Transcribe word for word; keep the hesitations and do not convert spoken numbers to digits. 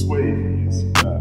sway.